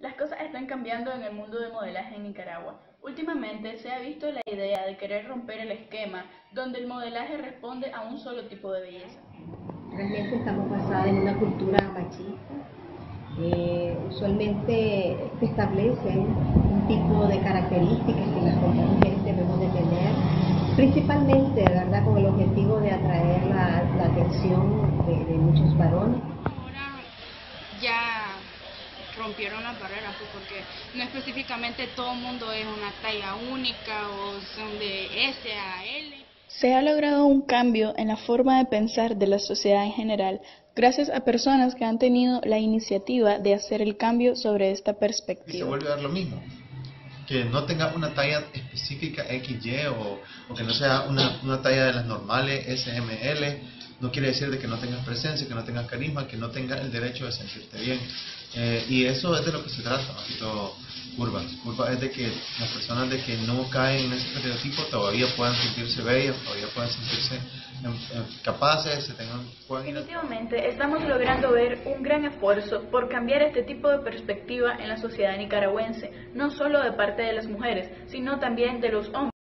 Las cosas están cambiando en el mundo del modelaje en Nicaragua. Últimamente se ha visto la idea de querer romper el esquema donde el modelaje responde a un solo tipo de belleza. Realmente estamos basadas en una cultura machista. Usualmente se establecen un tipo de características que las mujeres debemos de tener, principalmente, ¿verdad?, con el objetivo de atraer la atención de muchos varones. Ya rompieron las barreras, pues, porque no específicamente todo el mundo es una talla única o son de S a L. Se ha logrado un cambio en la forma de pensar de la sociedad en general, gracias a personas que han tenido la iniciativa de hacer el cambio sobre esta perspectiva. Y se vuelve a dar lo mismo, que no tenga una talla específica XY o que no sea una talla de las normales SML. No quiere decir de que no tengas presencia, que no tengas carisma, que no tengas el derecho de sentirte bien. Y eso es de lo que se trata, más que todo Curvas. Curvas es de que las personas de que no caen en ese estereotipo todavía puedan sentirse bellas, todavía puedan sentirse capaces, puedan ir. Definitivamente estamos logrando ver un gran esfuerzo por cambiar este tipo de perspectiva en la sociedad nicaragüense, no solo de parte de las mujeres, sino también de los hombres.